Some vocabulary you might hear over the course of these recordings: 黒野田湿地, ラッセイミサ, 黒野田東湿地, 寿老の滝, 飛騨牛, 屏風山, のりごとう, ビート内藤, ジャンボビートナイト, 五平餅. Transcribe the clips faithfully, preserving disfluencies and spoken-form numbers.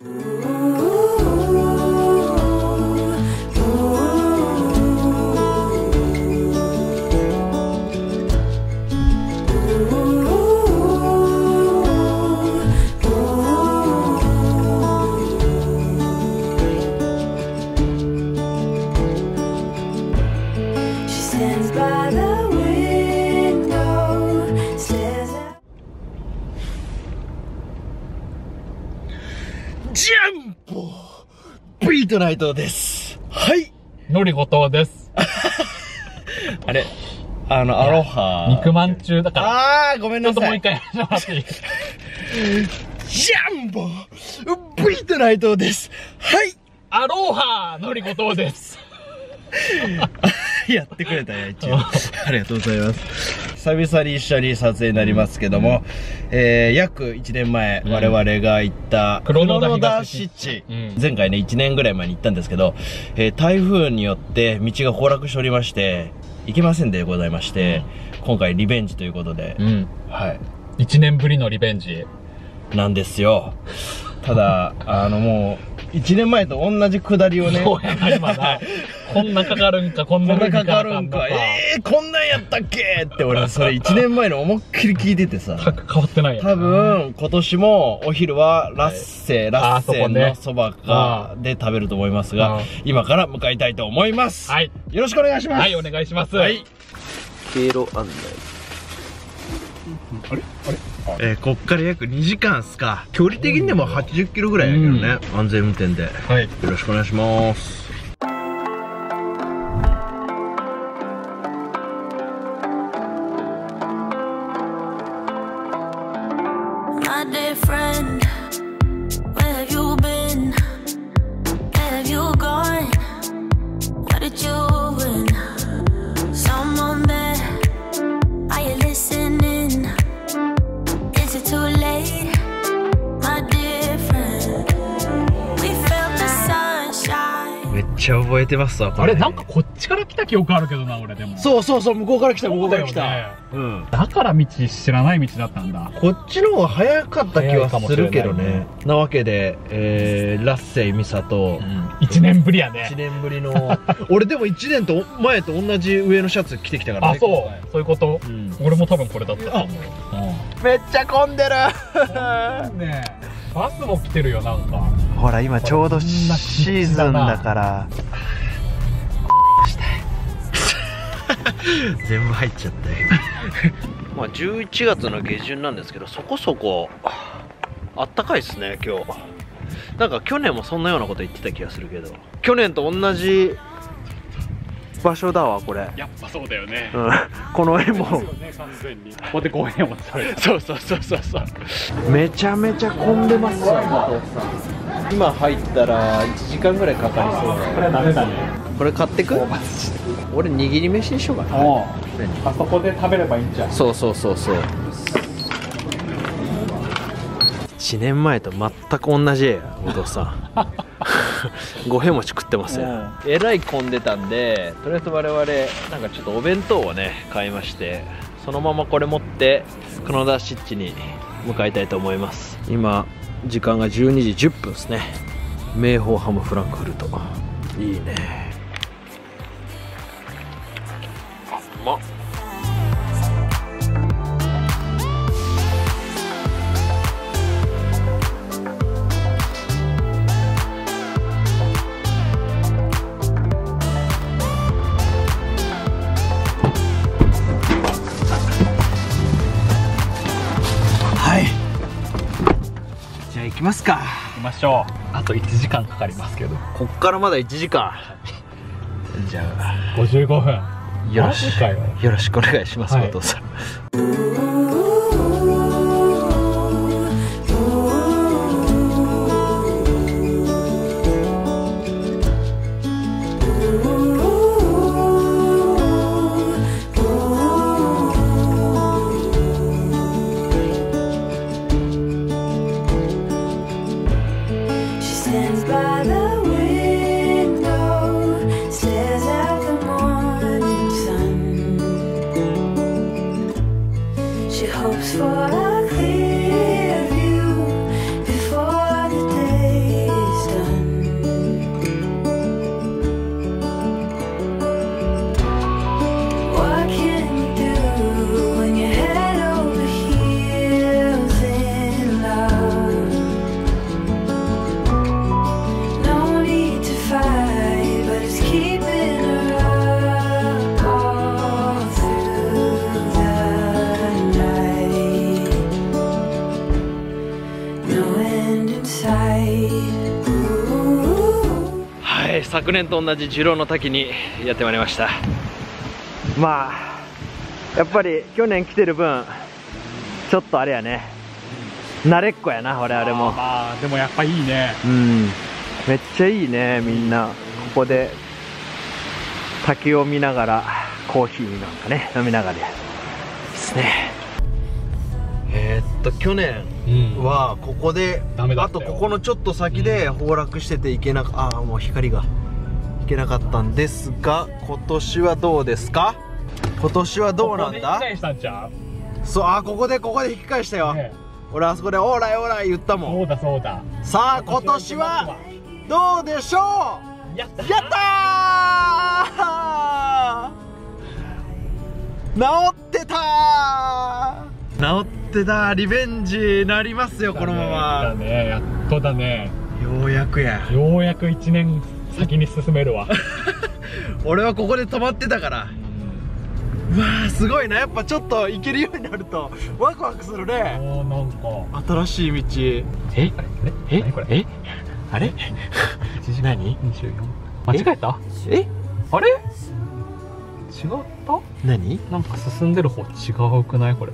ジャンボビートナイトです。はい。のりごとうです。あれあの、アロハ。肉まん中だから。ああ、ごめんなさい。ちょっともう一回やらなくていい。ジャンボビートナイトです。はい。アロハのりごとうです。やってくれたね、一応。ありがとうございます。久々に一緒に撮影になりますけども、えー、約いちねんまえ、我々が行った、黒野田湿地。前回ね、いちねんぐらい前に行ったんですけど、えー、台風によって道が崩落しておりまして、行けませんでございまして、うん、今回リベンジということで、うん、はい。いちねんぶりのリベンジ。なんですよ。ただ、あのもう、いちねんまえと同じ下りをね、そうやな、今な。こんなかかるんか、こんなかかるんか、ええー、こんなんやったっけって、俺、それいちねんまえの思いっきり聞いててさ、変わってないよね。多分、今年もお昼はラッセ、はい、ラッセのそばかで食べると思いますが、今から向かいたいと思います。はい。よろしくお願いします。はい、お願いします。はい。経路案内。あれあれえー、こっから約にじかんっすか。距離的にでもはちじゅっキロぐらいやけどね、うん、安全運転で、はい、よろしくお願いします。覚えてますわ。あれなんかこっちから来た記憶あるけどな、俺。でもそうそうそう、向こうから来た、向こうから来た。うん。だから道知らない道だったんだ。こっちの方が早かった気はするけどね。なわけで、えー、ラッセイミサといちねんぶりやね。いちねんぶりの。俺でもいちねんと前と同じ上のシャツ着てきたからね。あ、そうそういうこと。俺も多分これだったと思う。めっちゃ混んでるね。バスも来てるよ、なんか。ほら今ちょうどシーズンだから全部入っちゃったよ。まあじゅういちがつの下旬なんですけど、そこそこあったかいっすね今日。なんか去年もそんなようなこと言ってた気がするけど、去年と同じ場所だわこれ。やっぱそうだよね、うん、この絵もこここで公園をそれそうそうそうそうそう。めちゃめちゃ混んでますよ。今入ったらいちじかんぐらいかかりそうだ。これダメだね。これ買ってく？俺握り飯にしようかな。あそこで食べればいいんじゃん。そうそうそうそう。いちねんまえと全く同じや、お父さん。五平餅食ってますよ。えらい混んでたんで、とりあえず我々なんかちょっとお弁当をね買いまして、そのままこれ持って黒田湿地に向かいたいと思います。今時間がじゅうにじじゅっぷんですね。名宝ハムフランクフルトいいね。あ、うまっ。行きますか。行きましょう。あといちじかんかかりますけど、こっからまだいちじかん。じゃあごじゅうごふんよろしくよろしくお願いします、はい、お父さん。For a clear view before the day. はい、昨年と同じ寿老の滝にやってまいりました。まあやっぱり去年来てる分ちょっとあれやね、慣れっこやな我々も。あ、まあでもやっぱいいね。うん、めっちゃいいね。みんなここで滝を見ながらコーヒーなんかね飲みながらですね。えーっと去年はここで、うん、あとここのちょっと先で崩落してていけなか、うん、ああもう光がいけなかったんですが、今年はどうですか？今年はどうなんだ？そう、あ、ここでここで引き返したよ、ね、俺あそこでオーライオーライ言ったもん。そうだそうだ。さあ今年はどうでしょう？やったー、やったー、治ってたー、治ってたー、リベンジなりますよ、ね、このままだね。やっとだね、ようやくや、ようやくいちねん先に進めるわ俺はここで止まってたから。うわーすごいな、やっぱちょっと行けるようになるとワクワクするね。おー、なんか新しい道。えええこれえあれ何にじゅうよん間違えた。えあれ違った。何なんか進んでる方違うくないこれ。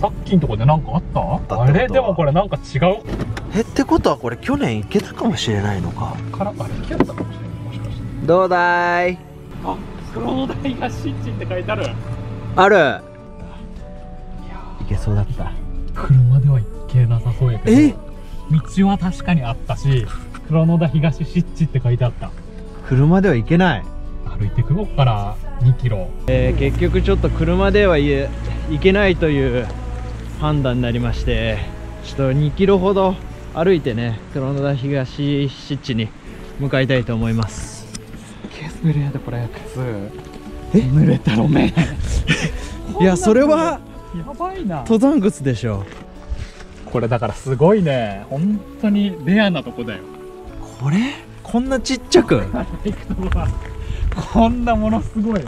さっきのとこでなんかあった。あれでもこれなんか違う。えってことはこれ去年行けたかもしれないのかからあれ行けたかもしれない。もしかしてどうだい。あ黒台が湿地って書いてある。ある。行けそうだった。車では行けなさそうやけど。え？道は確かにあったし、黒野田東湿地って書いてあった。車では行けない。歩いてくこからにキロ。えー、結局ちょっと車では行けないという判断になりまして、ちょっとにキロほど歩いてね、黒野田東湿地に向かいたいと思います。無理やでこれ。え濡れた路面いやそれはやばいな。登山靴でしょこれ。だからすごいね、本当にレアなとこだよこれ。こんなちっちゃくこんなものすごい。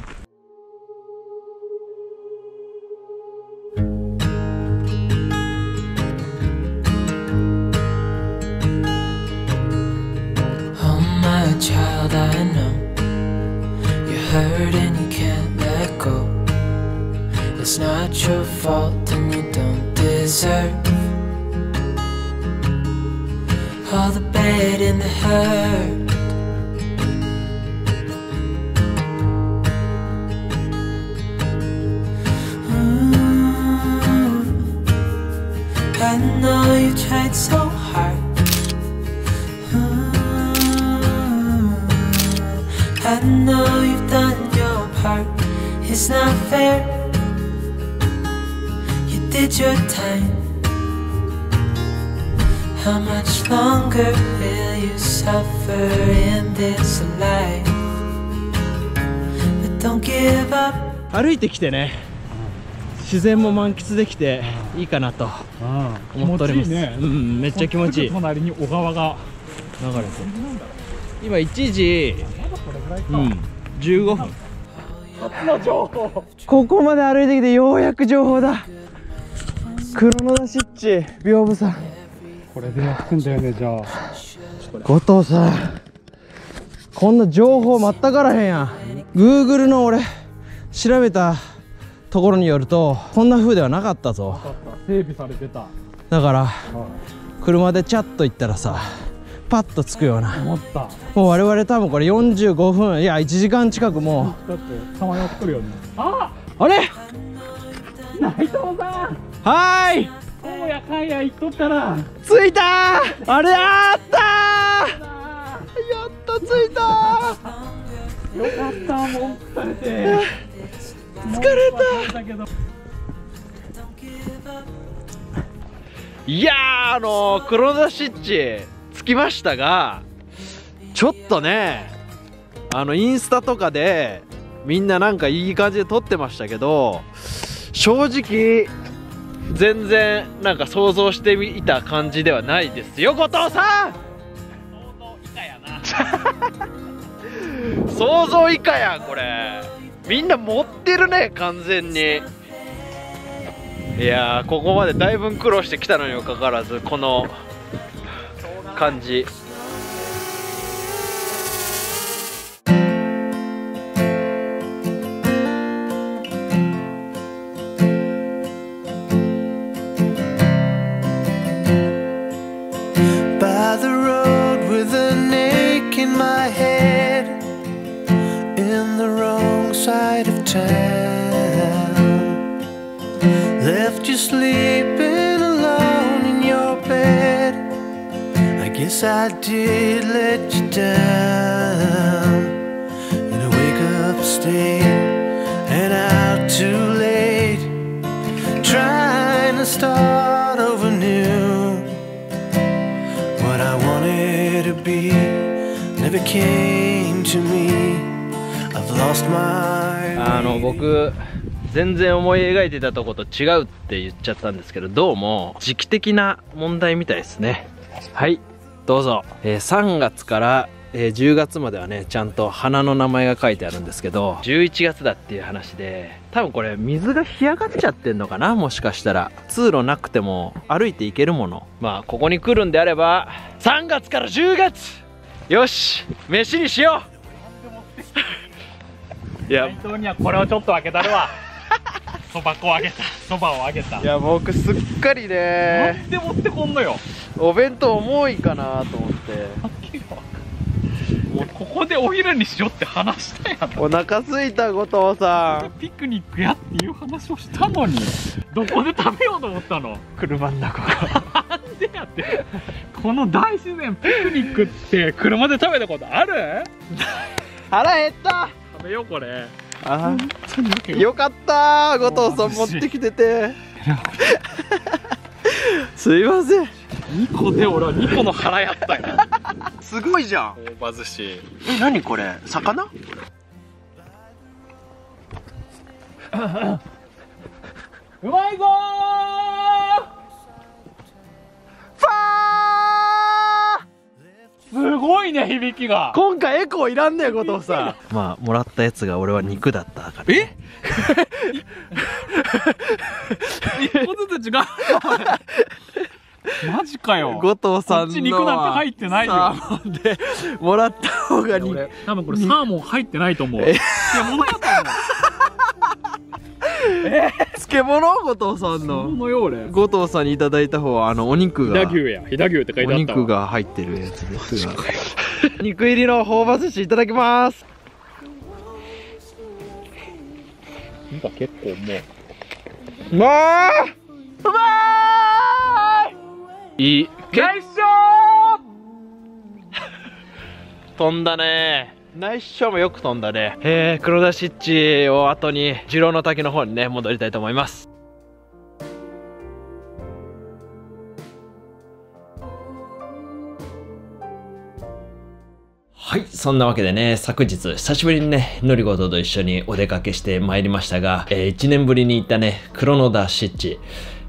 Hurt and you can't let go. It's not your fault and you don't deserve all the bad and the hurt. Ooh, I know you tried so hard. Ooh, I know you've done your part. It's not fair. You did your time. How much longer will you suffer in this life? But don't give up. 歩いてきてね、自然も満喫できていいかなと思っております。うん、めっちゃ気持ちいい。隣に小川が流れてる。今いちじ、うん。じゅうごふん。ここまで歩いてきてようやく情報だ。黒野田湿地屏風山。これでやってんだよね。じゃあ後藤さんこんな情報全くあらへんやん。 Google の俺調べたところによるとこんな風ではなかったぞ。整備されてた。だから車でチャッと行ったらさパッと着くような。もう我々多分これよんじゅうごふんいやいちじかん近くもうだってさまよっとるよね。ああれ内藤さんはーい、こうやかんや行っとったら着いたー。あれあったー、やっと着いたーよかったー、もう疲れて疲れたー。いやーあのー、黒田湿地着きましたが、ちょっとねあのインスタとかでみんななんかいい感じで撮ってましたけど、正直全然なんか想像していた感じではないですよ後藤さん。想像以下やこれ。みんな持ってるね完全に。いやーここまでだいぶ苦労してきたのにもかかわらずこの感じ。I did let you down. And I wake up staying and out too late, trying to start over new. What I wanted to be never came to me. I've lost my way. あの僕全然思い描いてたとこと違うって言っちゃったんですけど、どうも時期的な問題みたいですね。はい。どうぞ、えー、さんがつから、えー、じゅうがつまではねちゃんと花の名前が書いてあるんですけど、じゅういちがつだっていう話で、多分これ水が干上がっちゃってんのかな、もしかしたら通路なくても歩いていけるもの、まあここに来るんであればさんがつからじゅうがつ、よし飯にしよう。いや、本当にはこれをちょっと開けたるわ。そば粉をあげた、そばをあげた。いや僕すっかりね、なんで持ってこんのよ。お弁当重いかなと思ってもうここでお昼にしようって話したやん。お腹すいた後藤さん、ピクニックやっていう話をしたのにどこで食べようと思ったの。車の中からなんでやって、この大自然ピクニックって車で食べたことある？腹減った、食べようこれ。ああよかったー、後藤さん持ってきててすいません。にこで俺はにこの腹やったよ。すごいじゃん大葉寿司。え、何これ、魚？うまいぞー。すごいね響きが。今回エコーいらんねえ後藤さん。まあもらったやつが俺は肉だったから、ね、え一個ずつ違う。マジかよ。後藤さんのこっち肉なんて入ってないよ。サーモンでもらった方がに。多分これサーモン入ってないと思う。漬物やったの。え漬物？後藤さんの。のようね。後藤さんにいただいた方はあのお肉が。飛騨牛や。飛騨牛って書いてあった。お肉が入ってるやつですが。肉入りのほうば寿司いただきます。なんか結構もう。うまー。うまーい。いいナイスショー。飛んだね。ナイスショーもよく飛んだね。えー、黒田湿地を後に次郎の滝の方にね戻りたいと思います。はい、そんなわけでね、昨日久しぶりにねのりごとと一緒にお出かけしてまいりましたが、えー、いちねんぶりに行ったね黒田湿地、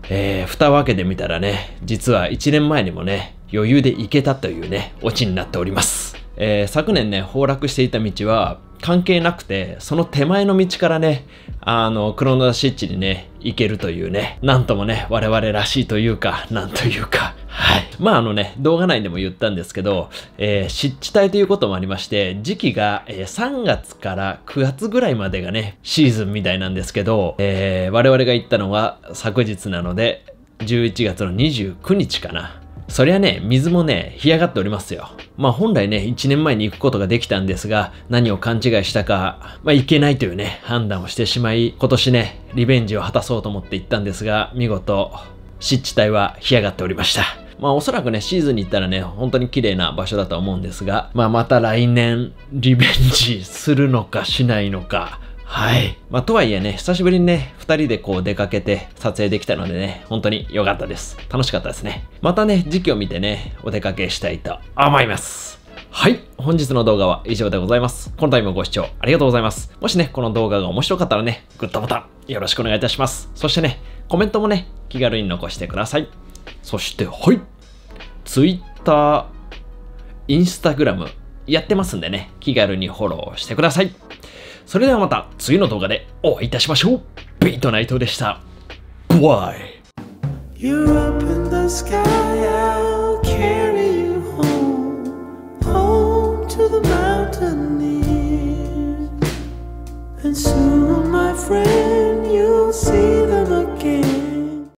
えー、蓋を開けてみたらね、実はいちねんまえにもね、余裕で行けたというね、オチになっております。えー、昨年ね、崩落していた道は関係なくて、その手前の道からね、あの、黒田湿地にね、行けるというね、なんともね、我々らしいというか、なんというか、はい。まああのね、動画内でも言ったんですけど、えー、湿地帯ということもありまして、時期が、えー、さんがつからくがつぐらいまでがね、シーズンみたいなんですけど、えー、我々が行ったのは昨日なので、じゅういちがつのにじゅうくにちかな。そりゃね、水もね、干上がっておりますよ。まあ本来ね、いちねんまえに行くことができたんですが、何を勘違いしたか、まあ行けないというね、判断をしてしまい、今年ね、リベンジを果たそうと思って行ったんですが、見事、湿地帯は干上がっておりました。まあおそらくね、シーズンに行ったらね、本当に綺麗な場所だと思うんですが、まあまた来年、リベンジするのかしないのか、はい。まあとはいえね、久しぶりにね、二人でこう出かけて撮影できたのでね、本当に良かったです。楽しかったですね。またね、時期を見てね、お出かけしたいと思います。はい。本日の動画は以上でございます。この度もご視聴ありがとうございます。もしね、この動画が面白かったらね、グッドボタンよろしくお願いいたします。そしてね、コメントもね、気軽に残してください。そして、はい。Twitter、Instagram やってますんでね、気軽にフォローしてください。それではまた次の動画でお会いいたしましょう。ビート内藤でした。バイ。